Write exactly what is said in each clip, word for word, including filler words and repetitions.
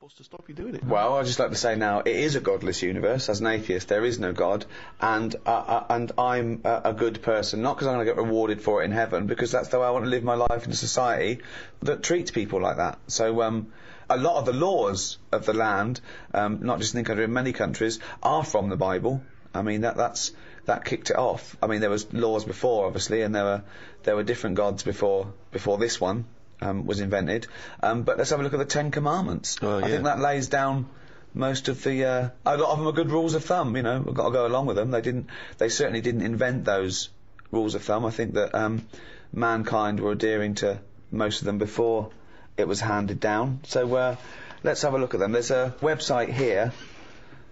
what's to stop you doing it? Well, I'd just like to say now, it is a godless universe. As an atheist, there is no God, and uh, uh, and I'm uh, a good person, not because I'm going to get rewarded for it in heaven, because that's the way I want to live my life in a society that treats people like that. So um, a lot of the laws of the land, um, not just in England, in many countries, are from the Bible. I mean, that that's that kicked it off. I mean, there was laws before, obviously, and there were there were different gods before before this one um, was invented. Um, but let's have a look at the Ten Commandments. Oh, yeah. I think that lays down most of the. Uh, a lot of them are good rules of thumb. You know, we've got to go along with them. They didn't. They certainly didn't invent those rules of thumb. I think that um, mankind were adhering to most of them before it was handed down. So uh, let's have a look at them. There's a website here,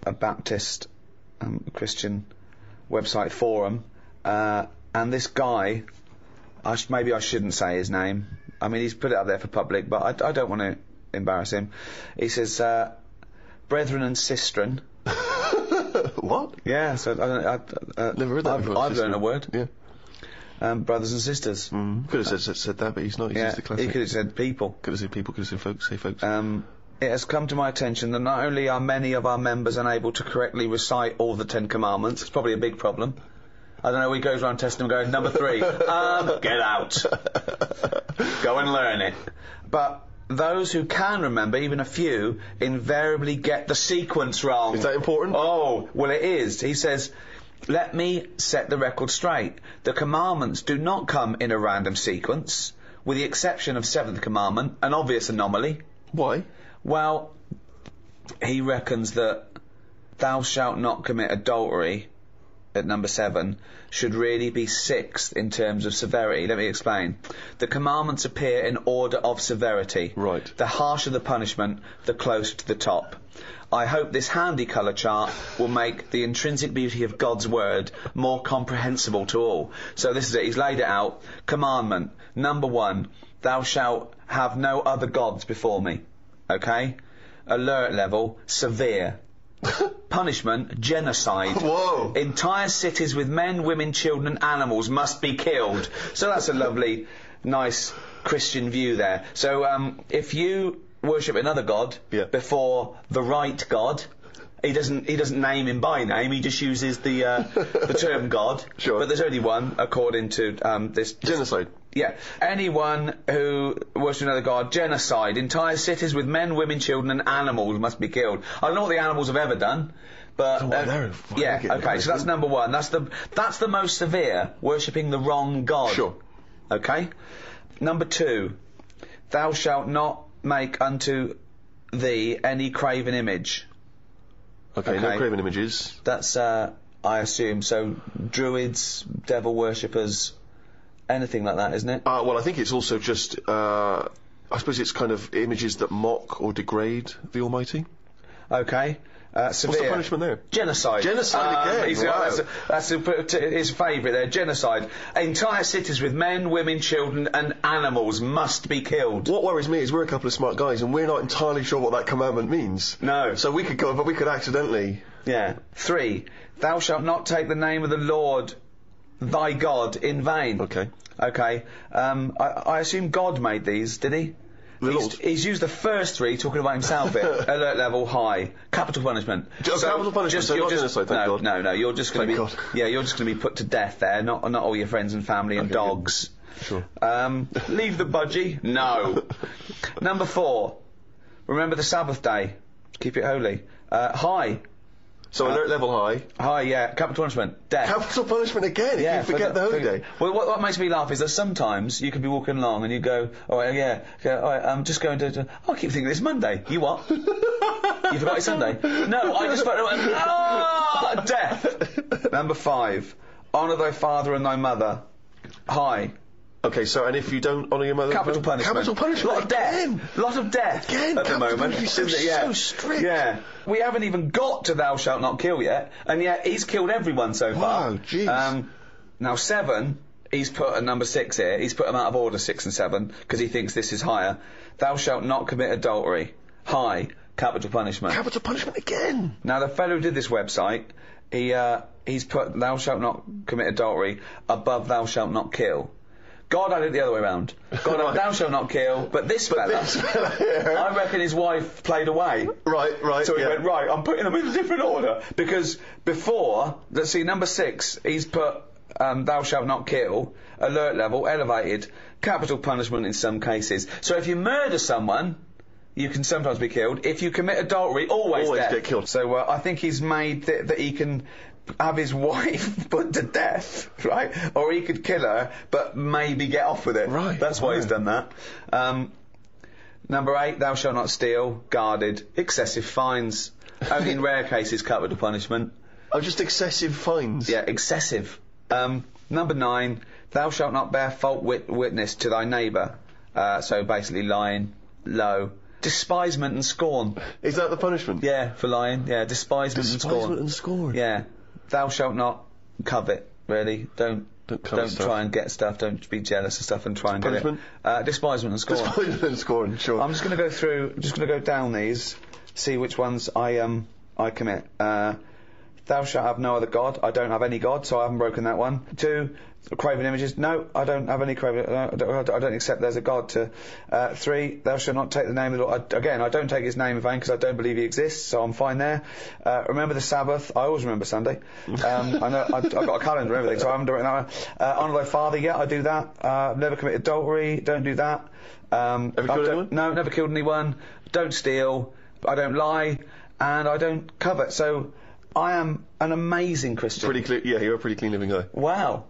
a Baptist Um, Christian website forum, uh, and this guy, I sh maybe I shouldn't say his name. I mean, he's put it out there for public, but I, I don't want to embarrass him. He says, uh, "Brethren and sistren." What? Yeah. So I don't. I, uh, Never read that I've, before. I've learned a word. Yeah. Um, brothers and sisters. Mm. Could have uh, said, said that, but he's not. He's yeah, just the classic. He could have said people. Could have said people. Could have said folks. Say folks. Um, It has come to my attention that not only are many of our members unable to correctly recite all the Ten Commandments, it's probably a big problem. I don't know, he goes around testing them going, number three, um, get out. Go and learn it. But those who can remember, even a few, invariably get the sequence wrong. Is that important? Oh, well it is. He says, let me set the record straight. The commandments do not come in a random sequence, with the exception of Seventh Commandment, an obvious anomaly. Why? Well, he reckons that thou shalt not commit adultery at number seven should really be sixth in terms of severity. Let me explain. The commandments appear in order of severity. Right. The harsher the punishment, the closer to the top. I hope this handy colour chart will make the intrinsic beauty of God's word more comprehensible to all. So this is it. He's laid it out. Commandment. Number one, thou shalt have no other gods before me. Okay? Alert level, severe. Punishment, genocide. Whoa! Entire cities with men, women, children and animals must be killed. So that's a lovely, nice Christian view there. So um, if you worship another god yeah. before the right god, he doesn't he doesn't name him by name, he just uses the uh, the term god. Sure. But there's only one, according to um, this... Genocide. Yeah. Anyone who worships another god, genocide. Entire cities with men, women, children and animals must be killed. I don't know what the animals have ever done, but... Oh, uh, yeah, okay, so that's number one. That's the, that's the most severe, worshipping the wrong god. Sure. Okay? Number two, thou shalt not make unto thee any craven image. Okay, okay, no craven images. That's, uh, I assume, so druids, devil worshippers, anything like that, isn't it? Uh, well, I think it's also just, uh, I suppose it's kind of images that mock or degrade the Almighty. Okay. Uh, severe. What's the punishment there? Genocide. Genocide um, again. He's, wow. uh, that's a, that's a, his favourite there, genocide. Entire cities with men, women, children and animals must be killed. What worries me is we're a couple of smart guys and we're not entirely sure what that commandment means. No. So we could go, but we could accidentally... Yeah. Three, thou shalt not take the name of the Lord thy God in vain. Okay. Okay. Um, I, I assume God made these, did he? He's, he's used the first three talking about himself here. Alert level high. Capital punishment. Just so capital punishment. Just, so you're just, thank no, God. no, no. You're just going to be God. yeah. You're just going to be put to death there. Not not all your friends and family and okay, dogs. Good. Sure. Um, leave the budgie. No. Number four. Remember the Sabbath day. Keep it holy. Uh, high. So uh, alert level high. High, yeah. Capital punishment. Death. Capital punishment again, yeah, if you forget for the, the holy for, day. Well, what, what makes me laugh is that sometimes you can be walking along and you go, all right, yeah, go, all right, I'm just going to... to oh, I keep thinking it's Monday. You what? You forgot it's Sunday? No, I just... Ah, death. Number five. Honour thy father and thy mother. High. Okay, so, and if you don't honour your mother... Capital punishment. Capital punishment. Lot of death. Lot of death. Again, at the moment. So, yeah. so strict. Yeah. We haven't even got to thou shalt not kill yet, and yet he's killed everyone so far. Wow, jeez. Um, now, seven, he's put at number six here. He's put them out of order, six and seven, because he thinks this is higher. Thou shalt not commit adultery. High. Capital punishment. Capital punishment again. Now, the fellow who did this website, he, uh, he's put thou shalt not commit adultery above thou shalt not kill. God had it the other way round. God, right. Thou shalt not kill, but this fella, but this fella yeah. I reckon his wife played away. Right, right. So he yeah. went, right, I'm putting them in a different order. Because before, let's see, number six, he's put um, thou shalt not kill, alert level, elevated, capital punishment in some cases. So if you murder someone, you can sometimes be killed. If you commit adultery, always, always death. Get killed. So uh, I think he's made th that he can... have his wife put to death, right? Or he could kill her, but maybe get off with it. Right. That's why right. he's done that. Um, number eight, thou shalt not steal, guarded, excessive fines. Only in rare cases, capital punishment. Oh, just excessive fines? Yeah, excessive. Um, number nine, thou shalt not bear false wit witness to thy neighbour. Uh, so basically lying, low. Despisement and scorn. Is that the punishment? Yeah, for lying. Yeah, despisement, despisement and scorn. Despisement and scorn. Yeah. Thou shalt not covet, really. Don't don't, don't try and get stuff. Don't be jealous of stuff and try and punishment. Get it. Uh, despisement and scorn. Despisement and scorn, sure. I'm just going to go through, just going to go down these, see which ones I um I commit. Uh, thou shalt have no other god. I don't have any god, so I haven't broken that one. Two, craven images. No, I don't have any craven... I don't, I don't accept there's a god to... Uh, three, thou shalt not take the name of the Lord. I, again, I don't take his name in vain because I don't believe he exists, so I'm fine there. Uh, remember the Sabbath. I always remember Sunday. Um, I know, I, I've got a calendar and everything, so I haven't done it now. Uh, honour thy father, yeah, I do that. Uh, I've never committed adultery. Don't do that. Um, Ever killed anyone? No, never killed anyone. Don't steal. I don't lie. And I don't covet. So I am an amazing Christian. Pretty clear, yeah, you're a pretty clean living guy. Wow.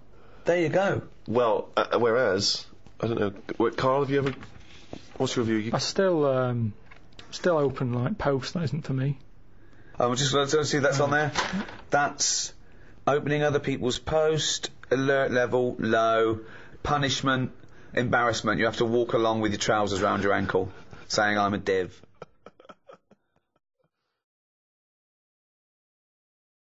There you go. Well, uh, whereas, I don't know, what, Carl, have you ever, what's your view? You I still, um, still open, like, post, that isn't for me. I'm just going to see that's on there. That's opening other people's post, alert level, low, punishment, embarrassment. You have to walk along with your trousers round your ankle, saying, I'm a div.